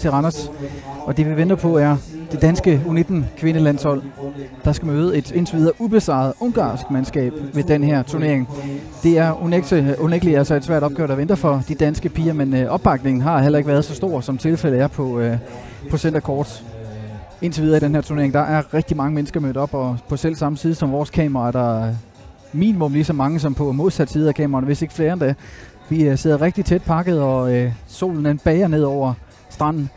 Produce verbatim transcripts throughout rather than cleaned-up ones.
Til Randers, og det vi venter på er det danske U nitten kvindelandshold, der skal møde et indtil videre ubesejret ungarsk mandskab ved den her turnering. Det er unægteligt altså et svært opgør, der venter for de danske piger, men opbakningen har heller ikke været så stor, som tilfældet er på, øh, på centercourt. Indtil videre i den her turnering, der er rigtig mange mennesker mødt op, og på selv samme side som vores kamera, der er minimum lige så mange som på modsat side af kameraet, hvis ikke flere endda. Vi sidder rigtig tæt pakket, og øh, solen den bager ned over stranden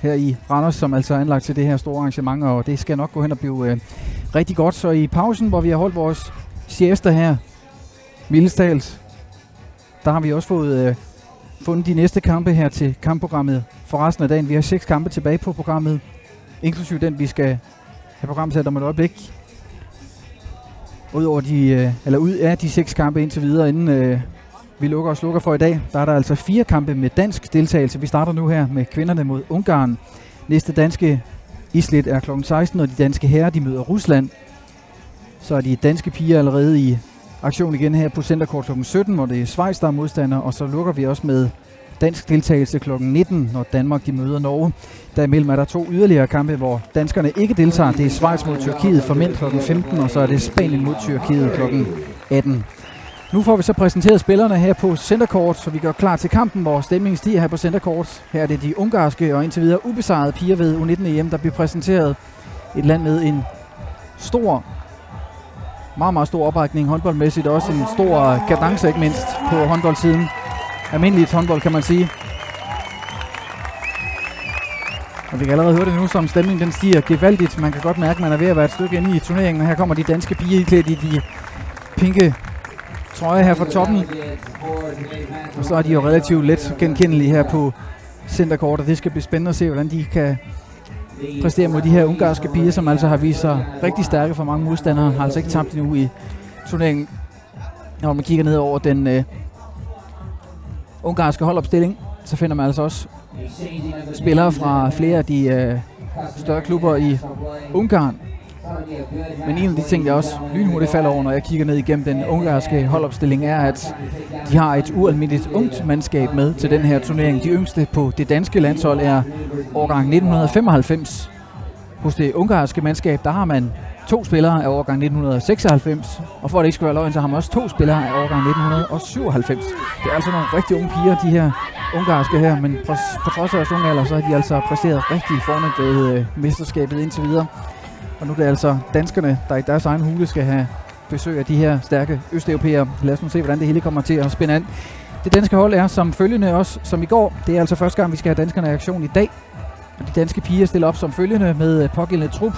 her i Randers, som altså er anlagt til det her store arrangement, og det skal nok gå hen og blive øh, rigtig godt. Så i pausen, hvor vi har holdt vores siesta her, Mildestals, der har vi også fået øh, fundet de næste kampe her til kampprogrammet for resten af dagen. Vi har seks kampe tilbage på programmet, inklusive den, vi skal have programsat om et øjeblik. Udover de, øh, eller ud af de seks kampe indtil videre, inden øh, vi lukker og slukker for i dag. Der er der altså fire kampe med dansk deltagelse. Vi starter nu her med kvinderne mod Ungarn. Næste danske islet er klokken seksten, og de danske herrer de møder Rusland. Så er de danske piger allerede i aktion igen her på centercourt klokken sytten, hvor det er Schweiz, der er modstander. Og så lukker vi også med dansk deltagelse klokken nitten, når Danmark de møder Norge. Derimellem er der to yderligere kampe, hvor danskerne ikke deltager. Det er Schweiz mod Tyrkiet for mænd klokken femten, og så er det Spanien mod Tyrkiet klokken atten. Nu får vi så præsenteret spillerne her på centercourt, så vi gør klar til kampen, hvor stemningen stiger her på centercourt. Her er det de ungarske og indtil videre ubesejrede piger ved U nitten E M, der bliver præsenteret. Et land med en stor, meget, meget stor oprækning håndboldmæssigt, også en stor kadence ikke mindst på håndboldsiden. Almindeligt håndbold, kan man sige. Og vi kan allerede høre det nu, som stemningen den stiger gevaldigt. Man kan godt mærke, at man er ved at være et stykke inde i turneringen, og her kommer de danske piger iklædt i de pinke trøje her fra toppen, og så er de jo relativt let genkendelige her på centercourt, og det skal blive spændende at se, hvordan de kan præstere mod de her ungarske piger, som altså har vist sig rigtig stærke for mange modstandere, har altså ikke tabt endnu i turneringen. Når man kigger ned over den øh, ungarske holdopstilling, så finder man altså også spillere fra flere af de øh, større klubber i Ungarn. Men en af de ting, jeg også lynhurtigt falder over, når jeg kigger ned igennem den ungarske holdopstilling, er, at de har et ualmindeligt ungt mandskab med til den her turnering. De yngste på det danske landshold er årgang nitten femoghalvfems. Hos det ungarske mandskab, der har man to spillere af årgang nitten seksoghalvfems, og for at det ikke skal være løgn, så har man også to spillere af årgang nitten syvoghalvfems. Det er altså nogle rigtig unge piger, de her ungarske her, men på trods af deres unge alder, så har de altså præsteret rigtig fornemt ved øh, mesterskabet indtil videre. Og nu er det altså danskerne, der i deres egen hule skal have besøg af de her stærke østeuropæere. Lad os nu se, hvordan det hele kommer til at spænde an. Det danske hold er som følgende også, som i går. Det er altså første gang, vi skal have danskerne i aktion i dag. Og de danske piger stiller op som følgende med pågældende trup.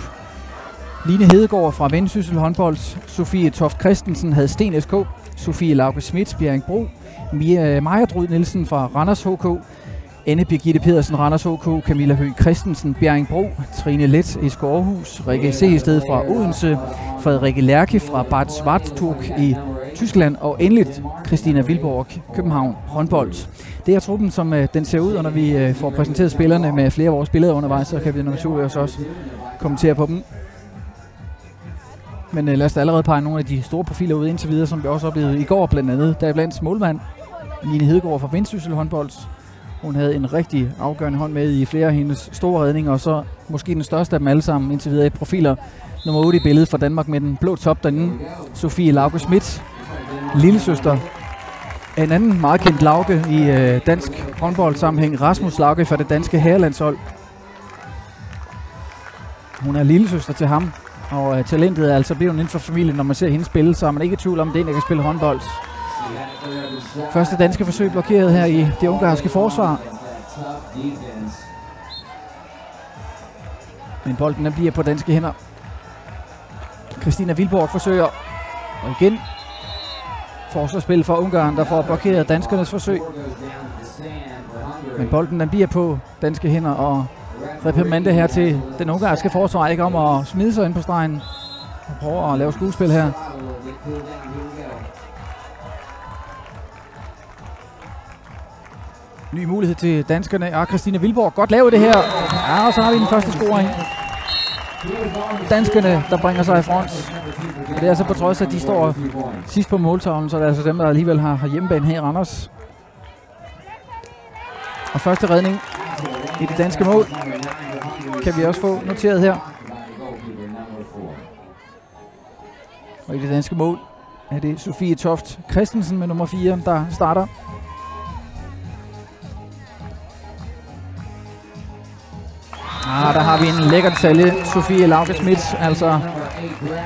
Line Hedegaard fra Vendsyssel Håndbold, Sofie Toft Christensen havde Sten S K, Sofie Lauge Schmidt, Bjerringbro, Maja Drud Nielsen fra Randers H K, Anne Birgitte Pedersen, Randers H K, Camilla Høgh Christensen, Bjerringbro, Trine Leth, S K Aarhus, Rikke Sehested fra Odense, Frederikke Laerke fra Bad Schwartau i Tyskland, og endeligt Christina Wildbork, København håndbold. Det er truppen, som den ser ud, og når vi får præsenteret spillerne med flere af vores billeder undervejs, så kan vi naturligvis også kommentere på dem. Men lad os da allerede pege nogle af de store profiler ud indtil videre, som vi også oplevede i går, blandt andet deriblandt målmand Line Hedegaard fra Vendsyssel håndbold. Hun havde en rigtig afgørende hånd med i flere af hendes store redninger, og så måske den største af dem alle sammen indtil videre i profiler. nummer otte i billedet fra Danmark med den blå top derinde. Sofie Lauge Schmidt, lillesøster af en anden meget kendt Lauge i øh, dansk håndboldsammenhæng, Rasmus Lauge fra det danske herrelandshold. Hun er lillesøster til ham, og øh, talentet er altså blevet inden for familien. Når man ser hende spille, så er man ikke i tvivl om, at det er en, der kan spille håndbold. Første danske forsøg blokeret her i det ungarske forsvar. Men bolden den bliver på danske hænder. Christina Wildborg forsøger. Og igen forsvarsspil for Ungarn, der får blokeret danskernes forsøg. Men bolden den bliver på danske hænder, og reprimande her til den ungarske forsvar, ikke om at smide sig ind på stregen. Og prøver at lave skuespil her. Ny mulighed til danskerne, og Christina Wildborg godt lavet det her. Ja, og så har vi den første scoring. Danskerne, der bringer sig i front. Og det er altså på trods, at de står sidst på måltavlen, så det er altså dem, der alligevel har hjemmebane her i Randers. Og første redning i det danske mål. Kan vi også få noteret her. Og i det danske mål er det Sofie Toft Christensen med nummer fire, der starter. Ah, der har vi en lækker detalje. Sofie Lauge Schmidt, altså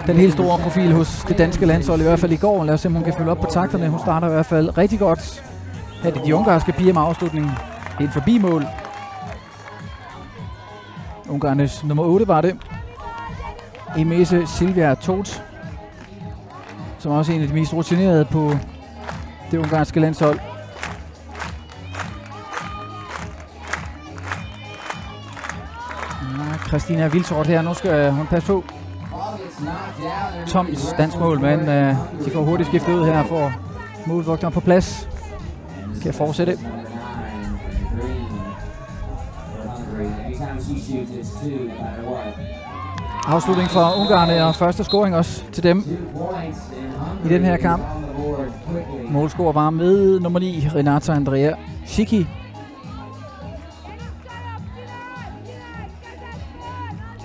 den helt store profil hos det danske landshold, i hvert fald i går. Lad os se, om hun kan følge op på takterne. Hun starter i hvert fald rigtig godt. Her er det de ungarske piger med afslutningen. Et forbimål. Ungarnes nummer otte var det. Emese Szilvia Tóth, som også er en af de mest rutinerede på det ungarske landshold. Christina Vilsort her, nu skal hun passe på. Toms dansmål, men øh, de får hurtigt skiftet ud her for målvogteren på plads. Kan fortsætte. Afslutning fra Ungarne og første scoring også til dem i den her kamp. Målscorer var med nummer ni, Renata Andrea Csiki.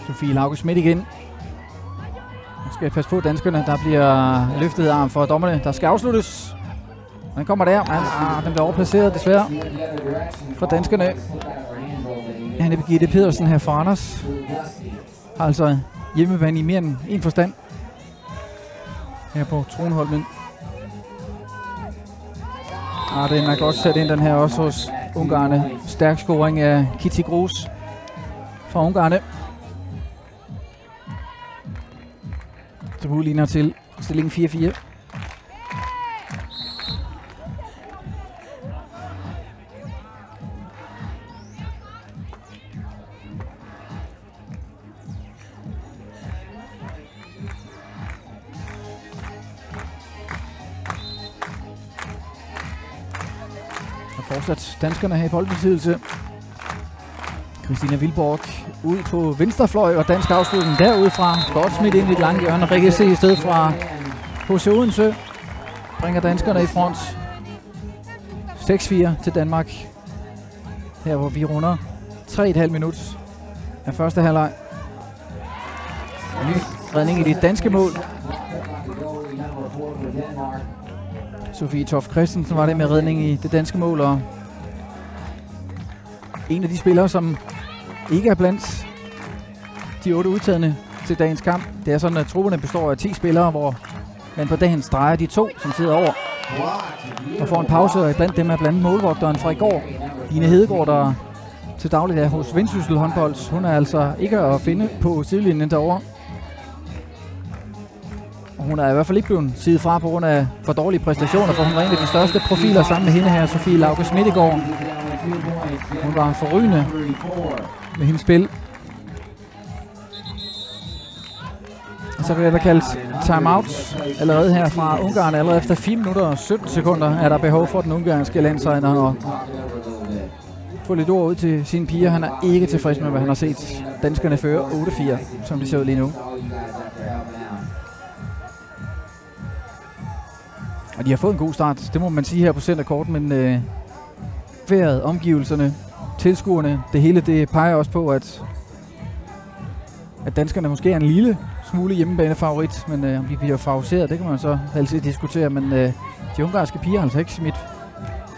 Sofie Lauge Schmidt igen. Nu skal jeg passe på danskerne, der bliver løftet arm for dommerne, der skal afsluttes. Den kommer der. Ah, den bliver overplaceret desværre for danskerne. Anne-Birgitte Pedersen her fra Randers. Altså hjemmebane i mere end en forstand her på Tronholmen. Ah, den er godt sat ind, den her også hos Ungarne. Stærk scoring af Kitty Groos fra Ungarne. Så udligner til stillingen fire fire. Og fortsat danskerne her i boldbesiddelse. Christina Wildbork ud på venstrefløj, og dansk afslutning derudfra. Godt smidt ind i et langt hjørne. Rikke C. i stedet fra H C Odense. Bringer danskerne i front. seks fire til Danmark. Her hvor vi runder tre komma fem minut af første halvleg. Ny redning i det danske mål. Sofie Toft Christensen var det med redning i det danske mål, og en af de spillere, som ikke er blandt de otte udtagende til dagens kamp. Det er sådan, at trupperne består af ti spillere, hvor man på dagen streger de to, som sidder over og får en pause, og blandt dem er blandt målvogteren fra i går, Line Hedegaard, der til dagligt er hos Vendsyssel Håndbold. Hun er altså ikke at finde på sidelinjen derovre. Og hun er i hvert fald ikke blevet sidet fra på grund af for dårlige præstationer, for hun var en af de største profiler sammen med hende her, Sofie Lauge Schmidt i går. Hun var forrygende med hendes spil. Og så bliver der kaldt timeout allerede her fra Ungarn. Allerede efter fire minutter og sytten sekunder er der behov for den ungarske landstræner at få lidt ord ud til sine piger. Han er ikke tilfreds med, hvad han har set. Danskerne fører otte fire, som det ser ud lige nu. Og de har fået en god start, det må man sige her på centerkorten, men øh, vejret, omgivelserne, tilskuerne, det hele det peger også på, at, at danskerne måske er en lille smule hjemmebanefavorit, men øh, om de bliver favoriseret, det kan man så altid diskutere, men øh, de ungarske piger har altså ikke smidt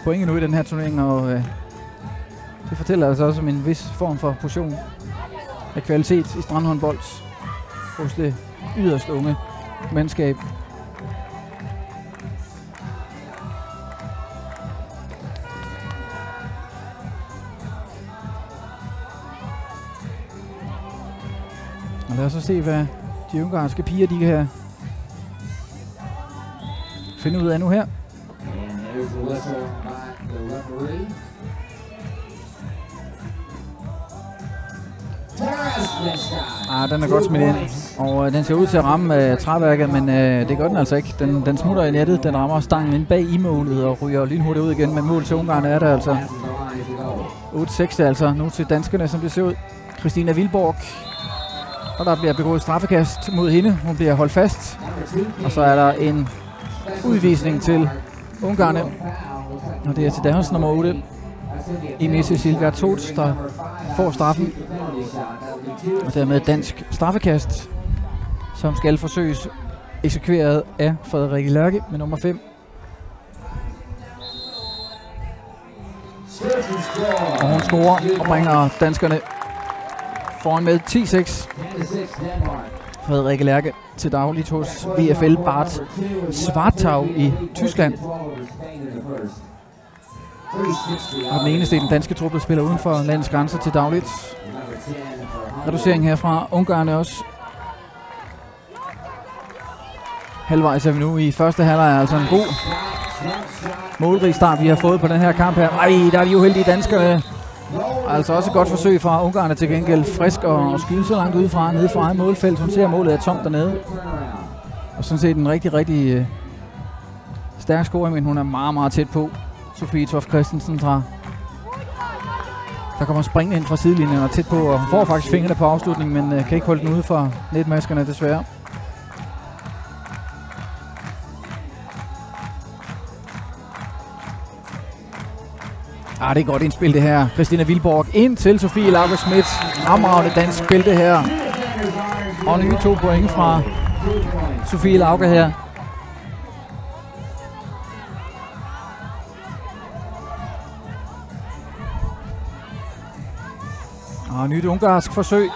point endnu i den her turnering, og øh, det fortæller altså også om en vis form for portion af kvalitet i strandhåndbold hos det yderst unge mandskab. Og lad os så se, hvad de ungarske piger de kan finde ud af nu her. Ah, den er godt smidt ind, og den ser ud til at ramme uh, træværket, men uh, det gør den altså ikke. Den, den smutter i nettet, den rammer stangen ind bag i målet og ryger lynhurtigt ud igen, men mål til Ungarn er der altså. otte seks altså nu til danskerne, som det ser ud. Christina Wildborg. Og der bliver begået straffekast mod hende. Hun bliver holdt fast. Og så er der en udvisning til Ungarne. Og det er til deres nummer otte, Emese Szilvia Tóth, der får straffen. Og dermed dansk straffekast, som skal forsøges eksekveret af Frederikke Laerke med nummer fem. Og hun scorer og bringer danskerne foran med ti seks. Frederikke Laerke til dagligt hos V F L Bad Schwartau i Tyskland. Og den eneste i den danske truppe spiller uden for landets grænser til dagligt. Reducering herfra. Ungarn også. Halvvejs er vi nu i første halvleg, altså en god målrig start, vi har fået på den her kamp her. Ej, der er de uheldige danskere. Altså også et godt forsøg fra Ungarn, til gengæld frisk og skyde så langt udefra, nede fra eget målfelt. Hun ser, målet er tomt dernede. Og sådan set en rigtig, rigtig stærk scoring, men hun er meget, meget tæt på. Sofie Toft Christensen, der kommer springende ind fra sidelinjen og tæt på, og hun får faktisk fingrene på afslutningen, men kan ikke holde den ude for netmaskerne desværre. Ah, det er godt indspil det her. Christina Wildbork ind til Sofie Lauge Schmidt. Fremragende dansk spil det her. Og nye to point fra Sofie Lauge her. Og nyt ungarsk forsøg.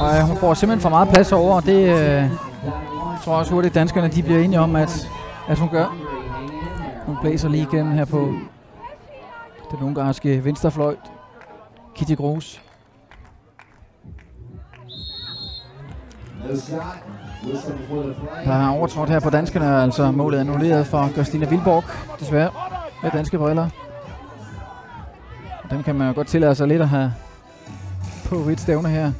Og øh, hun får simpelthen for meget plads over, og det øh, tror jeg også hurtigt danskerne de bliver enige om, at, at hun gør. Hun blæser lige igennem her på den ungarske venstrefløjt, Kitty Groos. Der er overtrådt her på danskerne, altså målet er annulleret fra Christina Wildbork, desværre, med danske briller. Dem kan man jo godt tillade sig lidt at have på ridstævne her,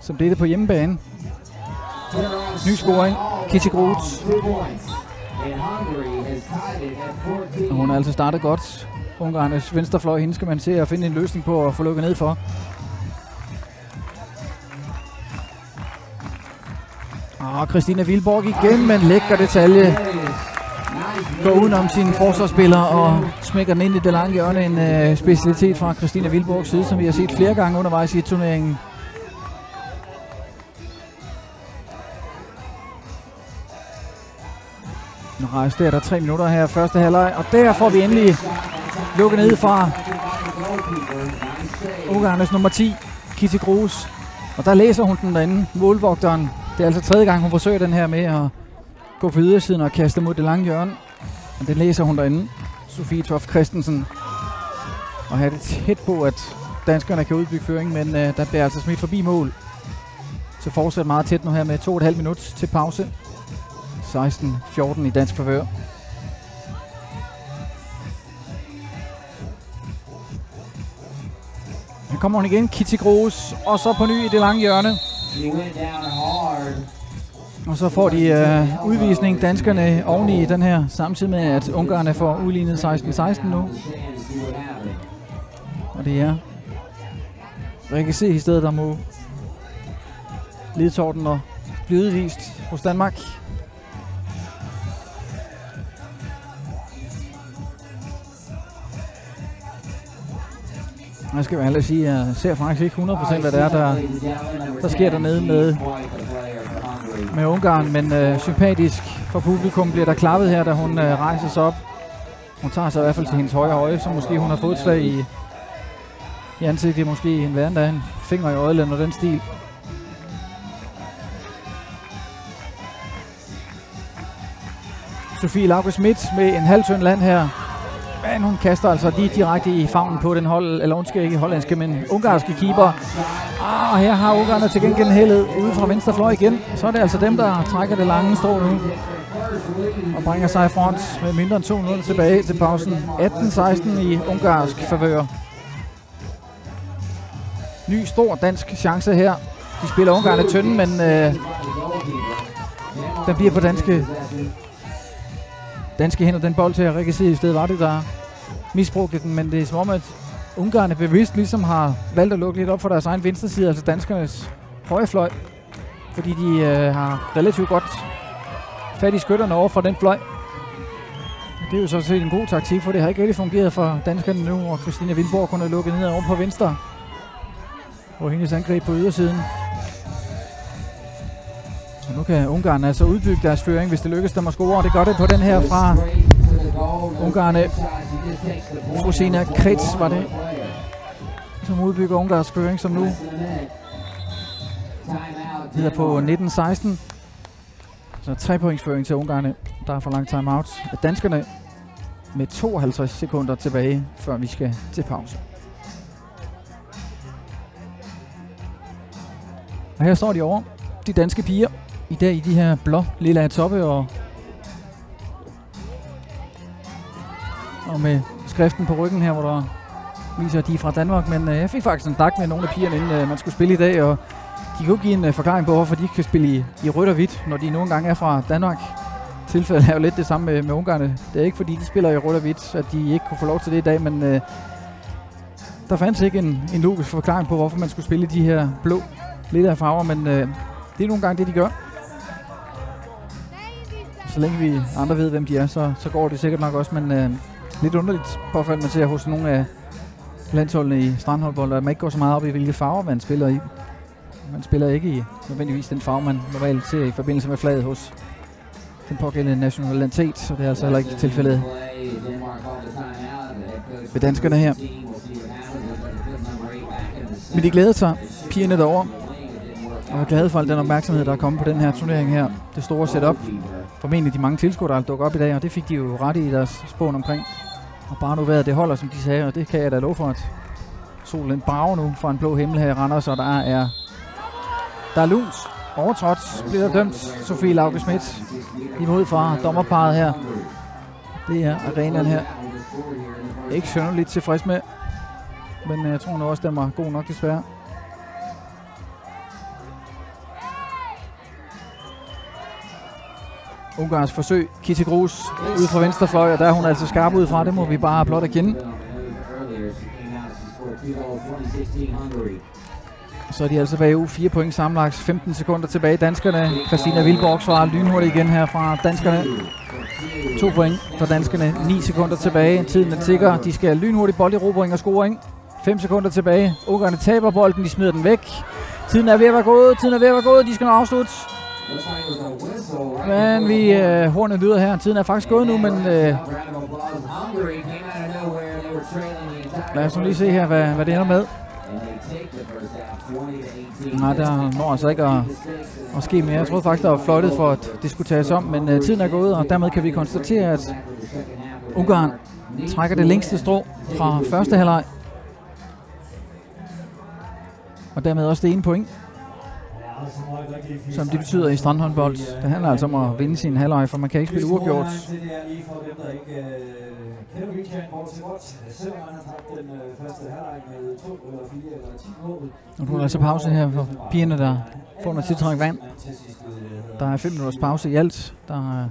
som dette på hjemmebane. Ny scoring, Kitty Groos. Og hun har altså startet godt. Ungarnes venstrefløj, hende skal man se at finde en løsning på at få lukket ned for. Og Christina Wildbork igen, men lækker detalje. Går udenom sine forsvarsspillere og smækker den ind i det lange hjørne. En øh, specialitet fra Christina Wildborgs side, som vi har set flere gange undervejs i turneringen. Nu rejser der, der tre minutter her første halvleg, og der får vi endelig lukket ned fra Ungarnes nummer ti, Kitty Groos. Og der læser hun den derinde, målvogteren. Det er altså tredje gang, hun forsøger den her med at gå på ydersiden og kaste mod det lange hjørne. Og den læser hun derinde, Sofie Toft Christensen. Og her er det tæt på, at danskerne kan udbygge føringen, men øh, der bliver altså smidt forbi mål. Så fortsætter meget tæt nu her med to og et halvt minut til pause. seksten fjorten i dansk favør. Her kommer hun igen, Kitty Groos, og så på ny i det lange hjørne. Og så får de øh, udvisning, danskerne, oveni i den her, samtidig med at ungarerne får udlignet seksten seksten nu. Og det er Rikke C. i stedet, der må ledtorden og blive udvist hos Danmark. Jeg skal ærligt sige, at jeg ser faktisk ikke hundrede procent, hvad det er, der, der sker dernede med, med Ungarn. Men øh, sympatisk for publikum bliver der klappet her, da hun øh, rejser sig op. Hun tager sig i hvert fald til hendes højre øje, så måske hun har fået et slag i, i ansigtet. Måske en værende af en finger i øjet eller den stil. Sofie Lauge Schmidt med en halvtønd land her. Men hun kaster altså lige direkte i favnen på den hold, eller undskyld ikke hollandske, men ungarske keeper. Ah, her har Ungarn til gengæld heldet ude fra venstre fløj igen. Så er det altså dem, der trækker det lange strå nu. Og bringer sig i front med mindre end to minutter tilbage til pausen. atten seksten i ungarsk favør. Ny stor dansk chance her. De spiller Ungarn tynde, men øh, den bliver på danske... Danske hænder den bold til at Rikke C. i stedet var det, der misbrugte den, men det er som om, at Ungarne bevidst ligesom har valgt at lukke lidt op for deres egen venstre side, altså danskernes høje fløj, fordi de øh, har relativt godt fat i skytterne over for den fløj. Det er jo sådan set en god taktik, for det har ikke rigtig fungeret for danskerne nu, og Christina Wildborg kunne have lukket ned over på venstre. Og hendes angreb på ydersiden. Og nu kan Ungarn altså udbygge deres føring, hvis det lykkes dem at score, og det gør det på den her fra Ungarne. Fruzsina Krizs var det, som udbygger Ungarns føring, som nu hedder på nitten seksten. Så tre pointsføring til Ungarne, der er for lang timeout af danskerne med tooghalvtreds sekunder tilbage, før vi skal til pause. Og her står de over, de danske piger, i dag i de her blå lilla toppe og, og med skriften på ryggen her, hvor der viser, at de er fra Danmark. Men øh, jeg fik faktisk en snak med nogle af pigerne, inden øh, man skulle spille i dag, og de kunne give en øh, forklaring på, hvorfor de ikke kan spille i, i rødt og hvidt, når de nogle gange er fra Danmark. Tilfældet er jo lidt det samme med, med Ungarne. Det er ikke fordi, de spiller i rødt og hvidt, at de ikke kunne få lov til det i dag, men øh, der fandtes ikke en, en logisk forklaring på, hvorfor man skulle spille de her blå lidt af farver, men øh, det er nogle gange det, de gør. Så længe vi andre ved, hvem de er, så, så går det sikkert nok også, men øh, lidt underligt påfald, man ser hos nogle af landsholdene i strandhåndbold, at man ikke går så meget op i, hvilke farver man spiller i. Man spiller ikke i nødvendigvis den farve, man normalt ser i forbindelse med flaget hos den pågældende nationalitet, så det er altså heller ikke tilfældet ved danskerne her. Men de glæder sig, pigerne derovre, og jeg er glad for al den opmærksomhed, der er kommet på den her turnering her. Det store setup, formentlig de mange tilskuere, der dukker op i dag, og det fik de jo ret i deres spån omkring. Og bare nu vejret, det holder, som de sagde, og det kan jeg da love for, at solen brager nu fra en blå himmel her i Randers, og der er, der er lunt. Overtrådt bliver dømt Sofie Lauge Schmidt imod fra dommerparet her. Det er arenaen her. Ikke synderligt tilfreds med, men jeg tror nu også, den var god nok desværre. Ungarns forsøg, Kitty Groos ud fra venstrefløj, og der er hun altså skarp ud fra. Det må vi bare blot erkende. Så er de altså bagud. fire point sammenlagt. femten sekunder tilbage. Danskerne. Christina Wildborg svarer lynhurtigt igen her fra danskerne. to point for danskerne. ni sekunder tilbage. Tiden er tikker. De skal lynhurtigt bolderobring og scoring. fem sekunder tilbage. Ungarne taber bolden. De smider den væk. Tiden er ved at være gået. Tiden er ved at være gået. De skal nu afslutte. Men vi øh, hornet lyder her. Tiden er faktisk gået nu, men øh, lad os nu lige se her, hvad, hvad det ender med. Nej, der når altså ikke at, at ske mere. Jeg troede faktisk, der var fløjtet for, at det skulle tages om, men øh, tiden er gået, og dermed kan vi konstatere, at Ungarn trækker det længste strå fra første halvleg. Og dermed også det ene point, som det betyder i strandhåndbold. Det handler altså om at vinde sin halvleg, for man kan ikke spille uafgjort. Og nu er der altså pause her for pigerne, der får noget tiltræk vand. Der er fem minutters pause i alt. Der er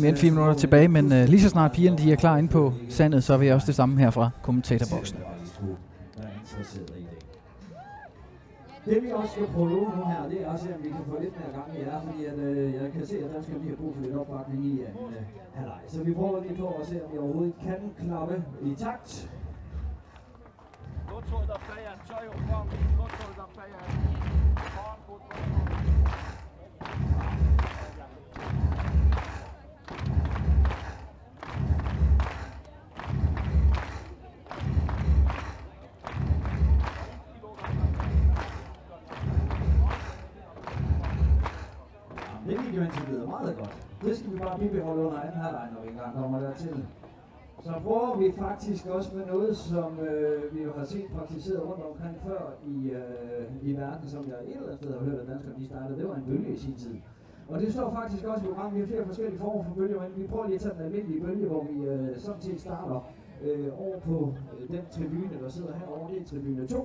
mere end fire minutter tilbage, men uh, lige så snart pigerne de er klar inde på sandet, så vil jeg også det samme her fra kommentatorboksen. Det vi også skal prøve nu her, det er at se, om vi kan få lidt mere gang i jer, fordi at, øh, jeg kan se, at danskerne lige har brug for lidt opbakning i en øh, halvleg. Så vi prøver lige på at se, om vi overhovedet kan klappe i takt. Det gik jo indtil videre meget godt. Det skal vi bare bibeholde under anden halvleg, når vi engang kommer dertil. Så prøver vi faktisk også med noget, som øh, vi jo har set praktiseret rundt omkring før i, øh, i verden, som jeg et eller andet sted har hørt, at danskerne de startede. Det var en bølge i sin tid. Og det står faktisk også i programmet. Vi har flere forskellige former for bølger, men vi prøver lige at tage den almindelige bølge, hvor vi øh, samtidig starter øh, over på øh, den tribune, der sidder herovre. Det er tribune to.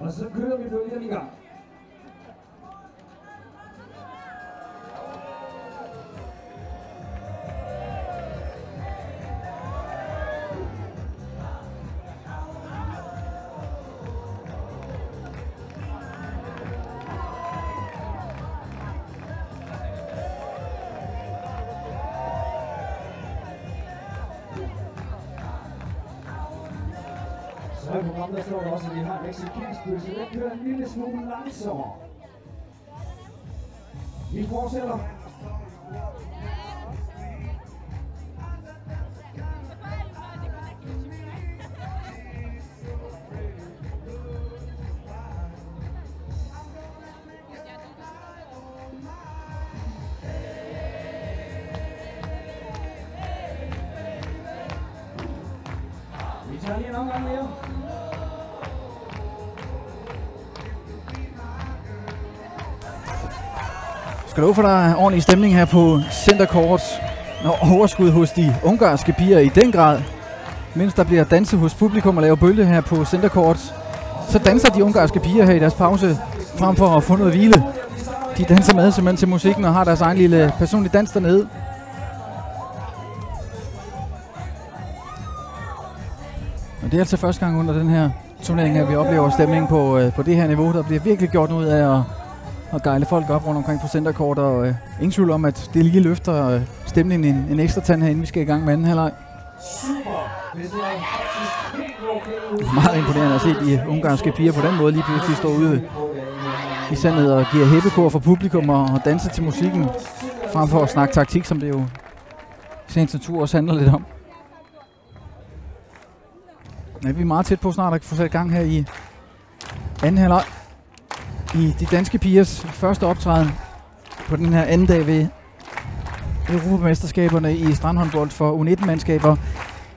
Og så kører vi bølgen i gang. resten af programmet, der står der også, at vi har en eksekvensbøl, så den kører en lille smule langsommere. Vi fortsætter. Skal du for dig ordentlig stemning her på Centercourt, når overskud hos de ungarske piger i den grad, mens der bliver danset hos publikum og laver bølge her på Centercourt, så danser de ungarske piger her i deres pause frem for at få noget hvile. De danser med simpelthen til musikken og har deres egen lille personlige dans dernede. Det er altså første gang under den her turnering, at vi oplever stemningen på, øh, på det her niveau. Der bliver virkelig gjort noget af at, at gejle folk op rundt omkring på Centercourt. Og øh, ingen tvivl om, at det lige løfter øh, stemningen en, en ekstra tand herinde. Vi skal i gang med anden halvleg. Meget imponerende at se de ungarske piger på den måde lige pludselig står ude i sandet og giver hæppekor for publikum og, og danser til musikken. Frem for at snakke taktik, som det jo i sagens natur også handler lidt om. Ja, vi er meget tæt på snart at få sat gang her i anden halvleg i de danske pigers første optræden på den her anden dag ved Europamesterskaberne i strandhåndbold for U nitten-mandskaber.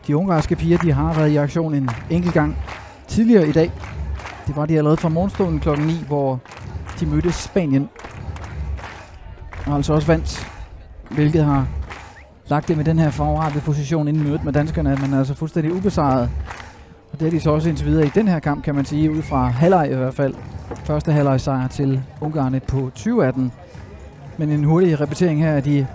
De ungarske piger de har været i aktion en enkelt gang tidligere i dag. Det var de allerede fra morgenstunden klokken ni, hvor de mødte Spanien og altså også vandt, hvilket har lagt det med den her favorable position inden mødet med danskerne, at man er altså fuldstændig ubesejret. Og det er de så også indtil videre i den her kamp, kan man sige, ud fra halvleg i hvert fald. Første halvleg sejr til Ungarne på tyve atten. Men en hurtig repetering her af de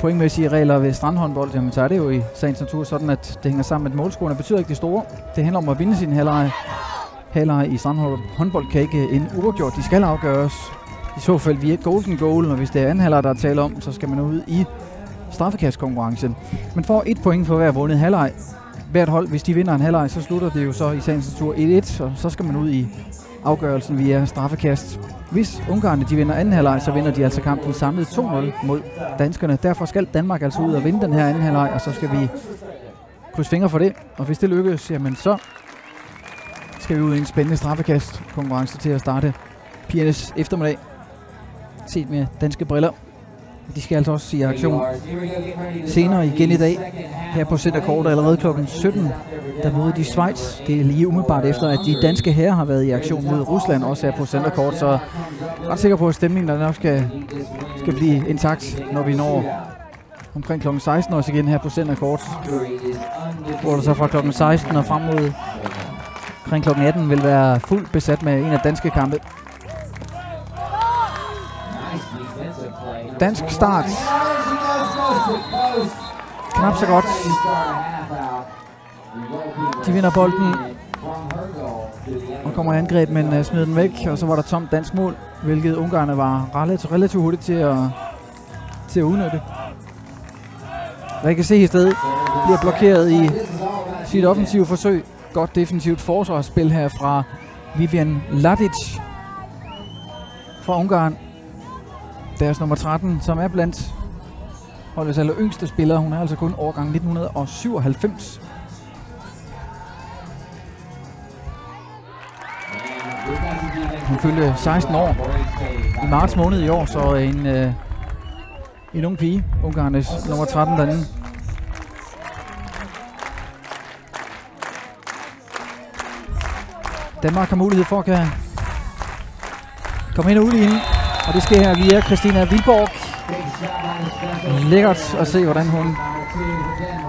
pointmæssige regler ved strandhåndbold, jamen så er det jo i sagens natur sådan, at det hænger sammen med, at målscorene betyder ikke det store. Det handler om at vinde sin halvleg. Halvleg i strandhåndbold kan ikke en uafgjort. De skal afgøres i så fald via et golden goal, og hvis det er anden halvleg, der er tale om, så skal man ud i straffekastkonkurrencen. Man får et point for hver vundet halvleg. Hvert hold, hvis de vinder en halvleg, så slutter det jo så i sagens tur et et, og så skal man ud i afgørelsen via straffekast. Hvis Ungarne de vinder anden halvleg, så vinder de altså kampen samlet to nul mod danskerne. Derfor skal Danmark altså ud og vinde den her anden halvleg, og så skal vi krydse fingre for det. Og hvis det lykkes, jamen så skal vi ud i en spændende straffekastkonkurrence til at starte pigernes eftermiddag. Set med danske briller. De skal altså også i aktion senere igen i dag. Her på Centercourt allerede klokken sytten, der møder de Schweiz. Det er lige umiddelbart efter, at de danske herrer har været i aktion mod Rusland, også her på Centercourt. Så jeg er ret sikker på, at stemningen der nok skal, skal blive intakt, når vi når omkring klokken seksten også igen her på Centercourt. Hvor der så fra klokken seksten og frem mod omkring klokken atten vil være fuldt besat med en af danske kampe. Dansk start. Knap så godt. De vinder bolden og kommer i angreb, men smider den væk. Og så var der tomt dansk mål, hvilket Ungarne var relativt hurtigt til at, til at udnytte. Og jeg kan se i stedet bliver blokeret i sit offensive forsøg. Godt defensivt forsvarsspil her fra Vivian Ladics fra Ungarn. Deres nummer tretten, som er blandt holdets aller yngste spillere. Hun er altså kun årgang nitten syvoghalvfems. Hun fyldte seksten år i marts måned i år, så en, øh, en ung pige, Ungarnes nummer tretten derinde. Danmark har mulighed for at kan komme ind og ud i hende. Og det sker her via Christina Wildbork. Lækkert at se, hvordan hun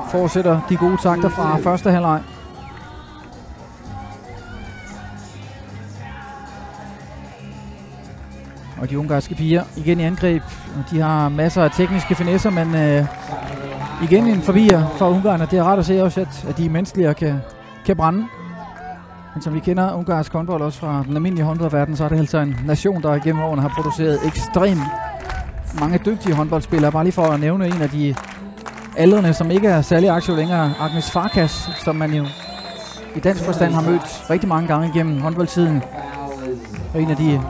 fortsætter de gode takter fra første halvleg. Og de ungarske piger igen i angreb. Og de har masser af tekniske finesser, men øh, igen en forvirrer for Ungarn. Og det er rart at se også, at, at de menneskelige kan, kan brænde. Men som vi kender ungarsk håndbold også fra den almindelige håndboldverden, så er det altså en nation, der igennem årene har produceret ekstremt mange dygtige håndboldspillere. Bare lige for at nævne en af de aldrene, som ikke er særlig aktiv længere, Agnes Farkas, som man jo i dansk forstand har mødt rigtig mange gange igennem håndboldtiden. Og en af de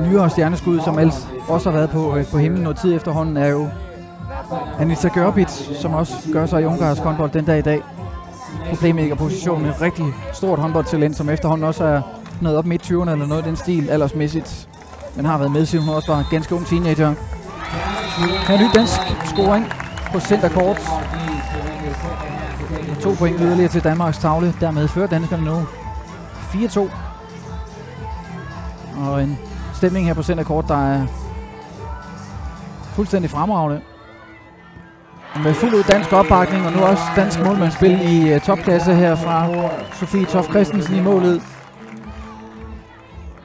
nyere stjerneskud, som ellers også har været på, på himlen noget tid efterhånden, er jo Anissa Gørbits, som også gør sig i ungarsk håndbold den dag i dag. Playmaker-position, et rigtig stort håndboldtalent, som efterhånden også er noget op midt tyverne eller noget af den stil aldersmæssigt. Men har været med, siden hun også var ganske ung teenager. Her er ny dansk scoring på centerkort. To point yderligere til Danmarks tavle. Dermed fører danskerne nu fire to. Og en stemning her på centerkort, der er fuldstændig fremragende. Med fuld ud dansk opbakning, og nu også dansk målmandsspil i uh, topklasse her fra Sofie Toft Christensen i målet.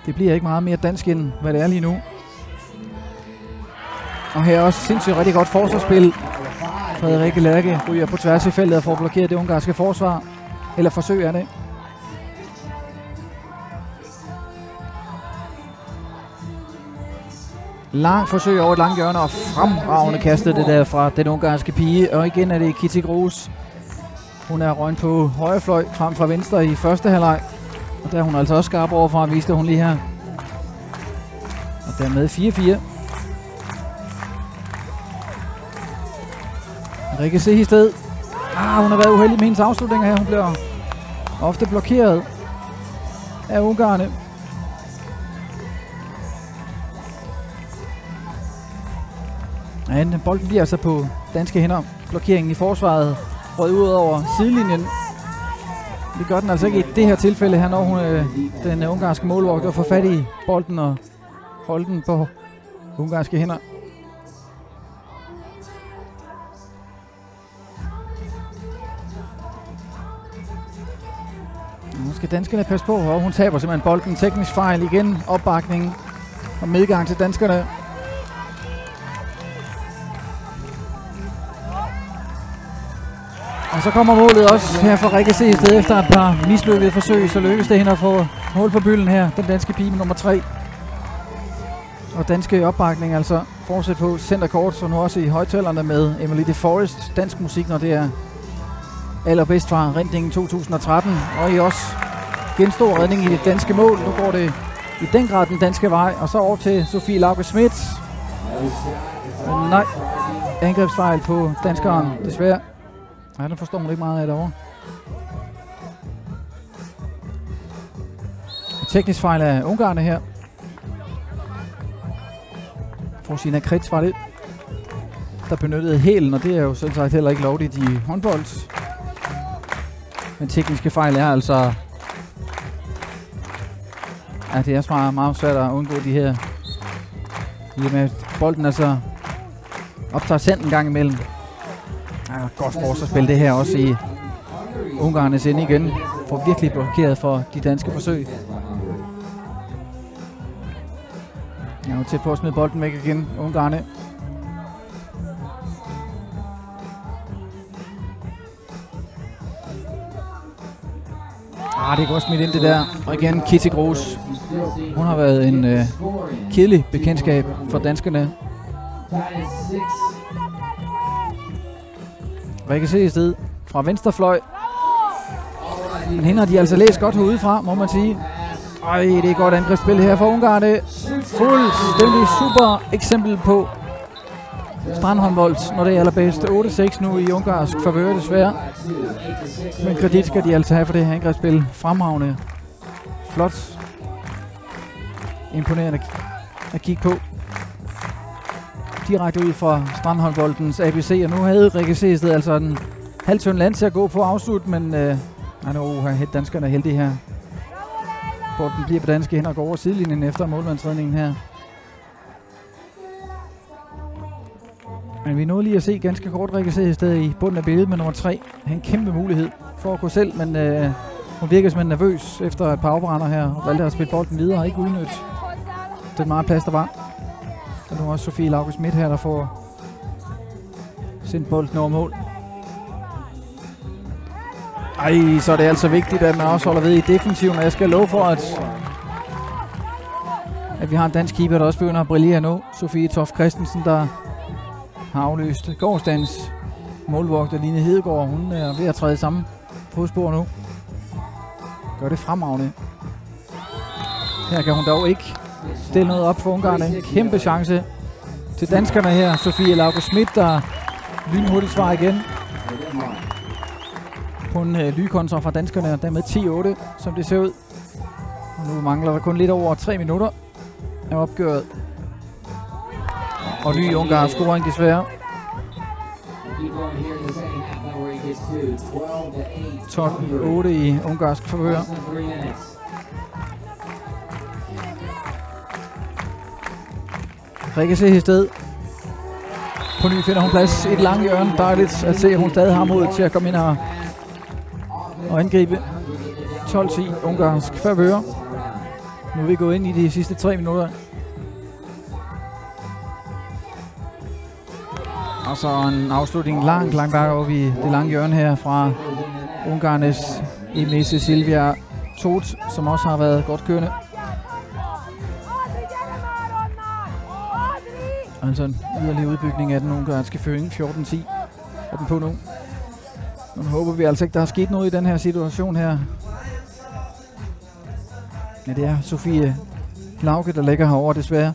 Det bliver ikke meget mere dansk, end hvad det er lige nu. Og her også sindssygt rigtig godt forsvarsspil. Frederikke Laerke ryger på tværs i feltet og får blokeret det ungarske forsvar. Eller forsøg er det. Langt forsøg over et langt hjørne, og fremragende kastet det der fra den ungarske pige. Og igen er det Kitty Groos. Hun er røgnet på højre fløj frem fra venstre i første halvleg. Og der er hun altså også skarp overfra, viste hun lige her. Og dermed fire fire. Rikke Sehested. Ah, hun har været uheldig med hendes afslutninger her. Hun bliver ofte blokeret af ungarerne. Men bolden bliver altså på danske hænder. Blokeringen i forsvaret rød ud over sidelinjen. Det gør den altså ikke i det her tilfælde her, når hun, den ungarske målvogter får fat i bolden og holder den på ungarske hænder. Nu skal danskerne passe på, og hun taber simpelthen bolden. Teknisk fejl igen, opbakning og medgang til danskerne. Og så kommer målet også her fra Rikke Sehested efter et par mislykkede forsøg, så lykkes det hende at få mål på bylden her, den danske pige nummer tre. Og danske opbakning altså fortsæt på centerkort, så nu også i højttalerne med Emily DeForest, dansk musik, når det er allerbedst fra Rindingen to tusind og tretten. Og I også genstor redning i det danske mål, nu går det i den grad den danske vej, og så over til Sofie Lauge Schmidt. Nej, angrebsfejl på danskeren, desværre. Nej, den forstår man ikke meget af derovre. Teknisk fejl af ungarerne her. Fruzsina Krizs var det, der benyttede hælen, og det er jo selv sagt heller ikke lovligt i håndbold. Men tekniske fejl er altså... Ja, det er også meget, meget svært at undgå de her. I og med bolden altså optager sand en gang imellem. Ja, godt forsvarsspil det her også i ungarernes ende igen. Får virkelig blokeret for de danske forsøg. Jeg er jo tæt på at smide bolden væk igen, ungarerne. Ah, det går smidt ind det der. Og igen Kitty Groos. Hun har været en øh, kedelig bekendtskab for danskerne. Rikke Sehested fra venstrefløj. Men hende har de altså læst godt herudefra, må man sige. Ej, det er godt angrebsspil her for Ungarn. Fuldstændig super eksempel på strandhåndbold, når det er allerbedst. otte seks nu i ungarsk favør, desværre. Men kredit skal de altså have for det her angrebsspil. Fremragende. Flot. Imponerende at kigge på. Direkte ud fra strandhåndboldens A B C, og nu havde Rikke Sehested altså en halvtøn land til at gå på afslut, men øh, no, danskerne er heldige her. Bolden bliver på danske hænder og går over sidelinjen efter målmandsredningen her. Men vi nåede lige at se ganske kort Rikke Sehested i bunden af billedet med nummer tre. Han en kæmpe mulighed for at gå selv, men øh, hun virker som nervøs efter et par afbrænder her, og valgte at spille bolden videre og ikke udnytte den meget plads, der var. Og nu også Sofie Lauge Schmidt her, der får sendt bolden over mål. Ej, så er det altså vigtigt, at man også holder ved i defensiven, og jeg skal love for, at, at vi har en dansk keeper, der også begynder at brillere nu. Sofie Toft Christensen, der har afløst gårdsdagens målvogter Line Hedegaard. Hun er ved at træde i samme fodspor nu. gør det fremragende. Her kan hun dog ikke stille noget op for Ungarn. En kæmpe chance til danskerne her. Sofie Lauge Schmidt, der lynhurtigt svarer igen på en øh, lykontra fra danskerne. Og dermed ti otte, som det ser ud. Og nu mangler der kun lidt over tre minutter af opgøret. Og ny Ungarn scoring desværre. tolv otte i ungarsk forhør. Rikke Sehested. På ny finder hun plads. Et langt hjørne. Dejligt at se, at hun stadig har mod til at komme ind her og angribe. tolv ti ungarsk forhør. Nu er vi gået ind i de sidste tre minutter. Og så en afslutning langt, langt bakover i det lange hjørne her fra Ungarnes Emese Szilvia Tóth, som også har været godt kørende. Og altså en yderligere udbygning af den ungarske føring, fjorten ti er den på nu. Nu håber vi altså ikke, der er sket noget i den her situation her. Ja, det er Sofie Lauge, der ligger herovre desværre.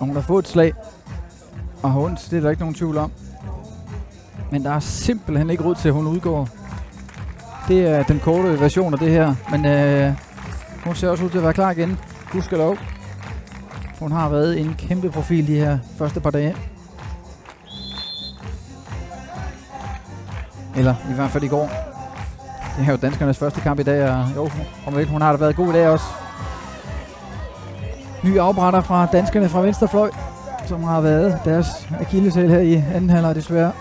Og hun har fået et slag. Og hun, det er der ikke nogen tvivl om. Men der er simpelthen ikke råd til, at hun udgår. Det er den korte version af det her. Men øh, hun ser også ud til at være klar igen. Gudskelov. Hun har været en kæmpe profil de her første par dage. Eller i hvert fald i går. Det er jo danskernes første kamp i dag. Og jo, hun har da været god i dag også. Ny afbrætter fra danskerne fra venstrefløj, som har været deres akilleshæl her i anden halvleg desværre.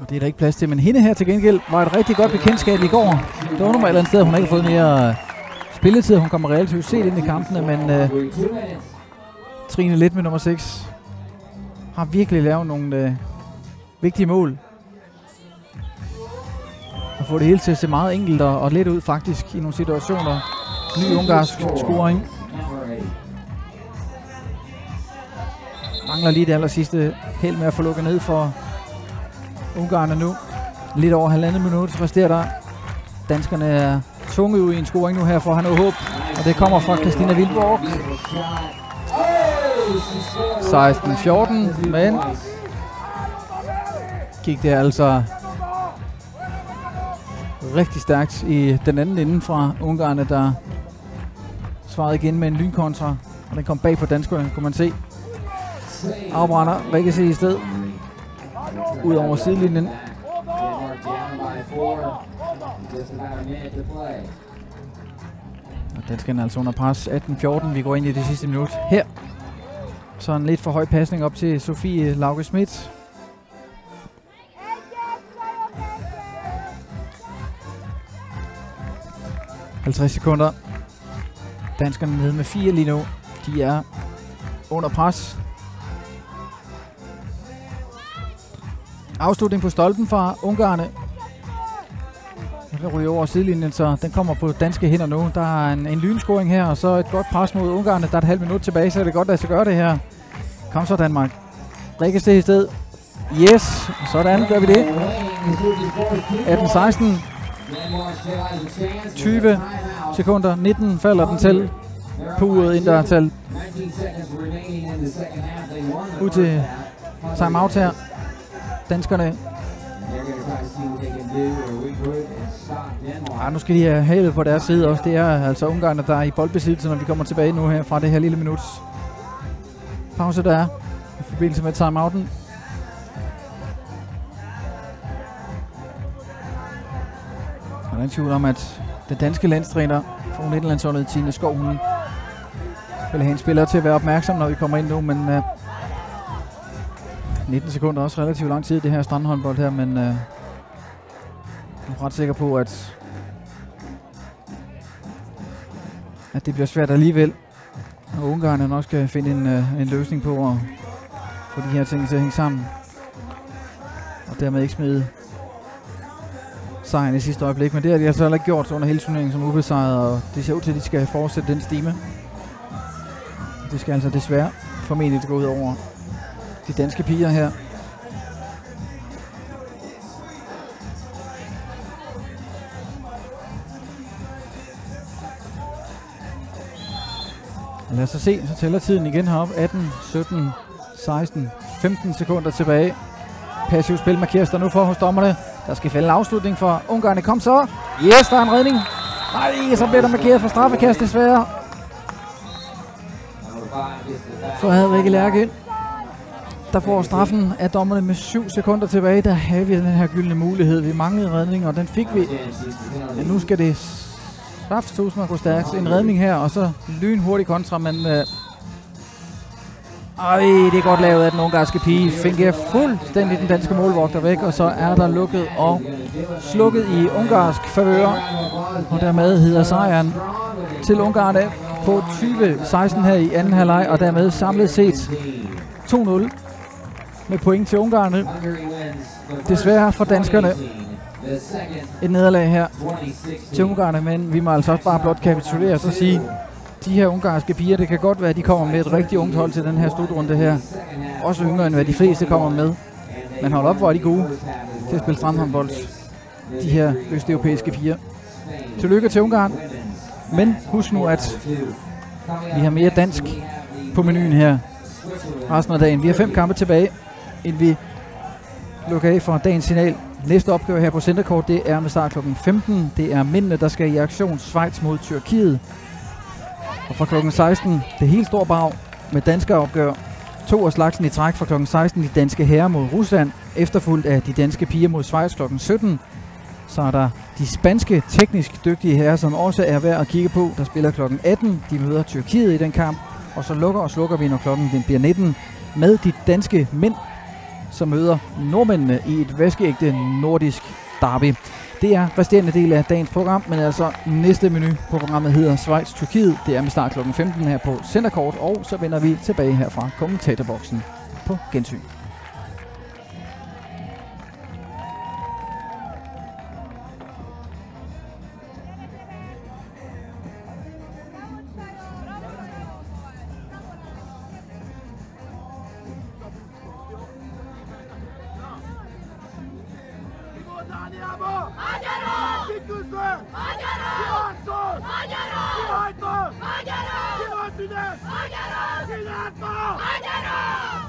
Og det er der ikke plads til, men hende her til gengæld var et rigtig godt bekendtskab i går. Det var normalt et andet sted, hun har ikke fået mere spilletid, hun kommer relativt set ind i kampene, men øh, Trine Leth med nummer seks har virkelig lavet nogle øh, vigtige mål. Og får det hele til at se meget enkelt og, og let ud faktisk i nogle situationer. Ny ungarsk scoring. Mangler lige det aller sidste held med at få lukket ned for Ungarn nu. Lidt over halvandet minut resterer der. Danskerne er tunge ud i en scoring nu her for at have noget håb. Og det kommer fra Christina Wildbork. seksten fjorten, men gik det altså rigtig stærkt i den anden ende fra Ungarn, der svarede igen med en lynkontra. Og den kom bag på danskerne, kunne man se. Afbrænder Rikke Sehested ud over sidelinjen. Og danskerne altså under pres. atten fjorten. Vi går ind i det sidste minut her. Så en lidt for høj pasning op til Sofie Lauge Schmidt. halvtreds sekunder. Danskerne nede med fire lige nu. De er under pres. Afslutning på stolpen fra Ungarne. Den ryger over sidelinjen, så den kommer på danske hænder nu. Der er en, en lynscoring her, og så et godt pres mod Ungarne. Der er et halvt minut tilbage, så er det godt, at jeg gøre det her. Kom så, Danmark. Rikke Sehested. Yes, sådan gør vi det. atten seksten. tyve sekunder. nitten falder den til på uret, inden der er talt ud til timeout her. Danskerne. Ja, nu skal de have halet på deres side også. Det er altså Ungarn, der er i boldbesiddelse, når vi kommer tilbage nu her fra det her lille minuts pause, der er i forbindelse med timeouten. Og der er en tvivl om, at den danske landstræner fra U nitten-landsholdet Tine Skovhune vil have en spiller til at være opmærksom, når vi kommer ind nu, men uh, nitten sekunder er også relativt lang tid i det her strandhåndbold her, men øh, jeg er ret sikker på, at, at det bliver svært alligevel. Og Ungarn nok skal finde en, øh, en løsning på at få de her ting til at hænge sammen. Og dermed ikke smide sejren i sidste øjeblik, men det har de altså heller ikke gjort under hele turneringen som ubesejret, og det ser ud til, at de skal fortsætte den stime. Det skal altså desværre formentlig gå ud over de danske piger her. Lad os se, så tæller tiden igen heroppe. atten, sytten, seksten, femten sekunder tilbage. Passivt spil markeres der nu for hos dommerne. Der skal fælde en afslutning for ungarerne. Kom så! Yes, der er en redning. Nej, så bliver der markeret for straffekast desværre. Så havde Rikke Laerke ind. Der får straffen af dommerne med syv sekunder tilbage. Der havde vi den her gyldne mulighed. Vi manglede redning, og den fik vi. Ja, nu skal det strafstuds, man går stærkt. En redning her, og så lynhurtig kontra, men... Øh... Ej, det er godt lavet af den ungarske pige. Finker fuldstændig den danske målvogter væk, og så er der lukket og slukket i ungarsk favør. Og dermed hedder sejren til Ungarne på tyve seksten her i anden halvleg, og dermed samlet set to nul. Med point til ungarerne. Desværre for danskerne et nederlag her til ungarerne, men vi må altså også bare blot kapitulere og så sige, de her ungarske piger, det kan godt være, at de kommer med et rigtig ungt hold til den her slutrunde her. Også yngre end hvad de fleste kommer med. Men hold op, hvor er de gode til at spille strandhåndbold, de her østeuropæiske piger. Tillykke til Ungarn. Men husk nu, at vi har mere dansk på menuen her resten af dagen. Vi har fem kampe tilbage, inden vi lukker af for dagens signal. Næste opgave her på Centerkort, det er med start klokken femten. Det er mændene, der skal i aktion Schweiz mod Tyrkiet. Og fra klokken seksten, det helt store brag med danske opgør. To af slagsen i træk fra klokken seksten, de danske herrer mod Rusland, efterfulgt af de danske piger mod Schweiz klokken sytten. Så er der de spanske teknisk dygtige herrer, som også er værd at kigge på, der spiller klokken atten. De møder Tyrkiet i den kamp, og så lukker og slukker vi, når klokken den bliver nitten, med de danske mænd, som møder nordmændene i et vaskeægte nordisk derby. Det er resterende del af dagens program, men altså næste menu på programmet hedder Schweiz-Tyrkiet. Det er med start klokken femten her på Centerkort, og så vender vi tilbage her fra kommentatorboksen. På gensyn. Magero! Magero! Magero! Magero! Magero! Magero!